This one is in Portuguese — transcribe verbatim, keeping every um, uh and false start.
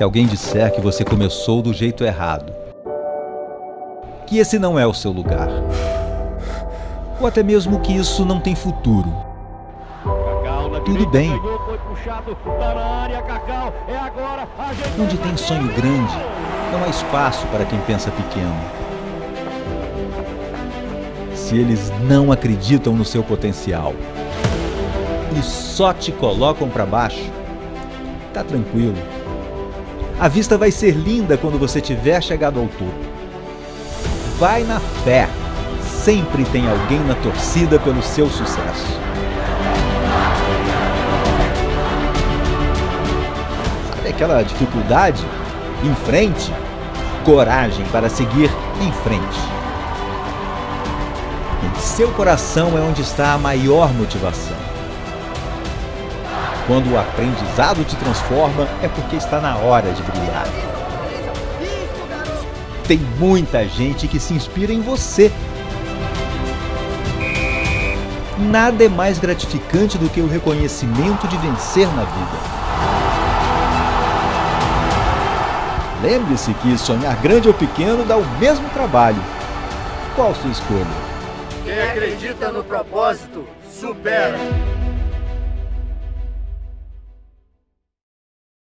se alguém disser que você começou do jeito errado, que esse não é o seu lugar, ou até mesmo que isso não tem futuro. Tudo bem. Onde tem sonho grande, não há espaço para quem pensa pequeno. Se eles não acreditam no seu potencial e só te colocam para baixo, tá tranquilo. A vista vai ser linda quando você tiver chegado ao topo. Vai na fé. Sempre tem alguém na torcida pelo seu sucesso. Sabe aquela dificuldade? Em frente. Coragem para seguir em frente. Em seu coração é onde está a maior motivação. Quando o aprendizado te transforma, é porque está na hora de brilhar. Tem muita gente que se inspira em você. Nada é mais gratificante do que o reconhecimento de vencer na vida. Lembre-se que sonhar grande ou pequeno dá o mesmo trabalho. Qual sua escolha? Quem acredita no propósito, supera.